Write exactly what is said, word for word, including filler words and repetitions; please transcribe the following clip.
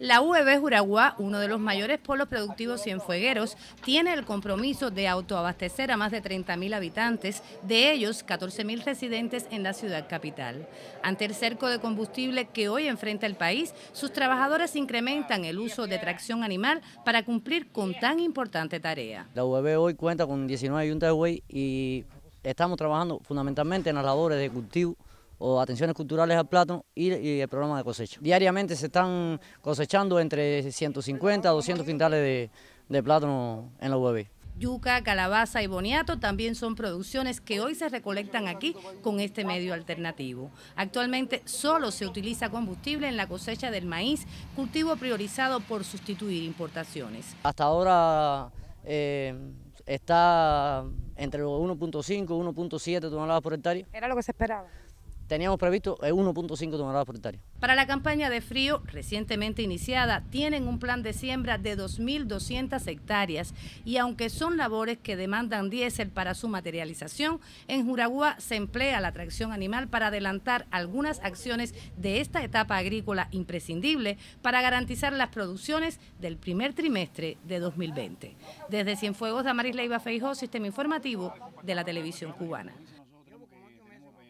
La U E B Juraguá, uno de los mayores polos productivos cienfuegueros, tiene el compromiso de autoabastecer a más de treinta mil habitantes, de ellos catorce mil residentes en la ciudad capital. Ante el cerco de combustible que hoy enfrenta el país, sus trabajadores incrementan el uso de tracción animal para cumplir con tan importante tarea. La U E B hoy cuenta con diecinueve yuntas de buey y estamos trabajando fundamentalmente en las labores de cultivo o atenciones culturales al plátano y, y el programa de cosecha. Diariamente se están cosechando entre ciento cincuenta a doscientos quintales de, de plátano en la U E B. Yuca, calabaza y boniato también son producciones que hoy se recolectan aquí con este medio alternativo. Actualmente solo se utiliza combustible en la cosecha del maíz, cultivo priorizado por sustituir importaciones. Hasta ahora eh, está entre los uno punto cinco y uno punto siete toneladas por hectárea. Era lo que se esperaba. Teníamos previsto uno punto cinco toneladas por hectárea. Para la campaña de frío, recientemente iniciada, tienen un plan de siembra de dos mil doscientas hectáreas y aunque son labores que demandan diésel para su materialización, en Juraguá se emplea la tracción animal para adelantar algunas acciones de esta etapa agrícola imprescindible para garantizar las producciones del primer trimestre de dos mil veinte. Desde Cienfuegos, Damaris Leiva Feijóo, Sistema Informativo de la Televisión Cubana.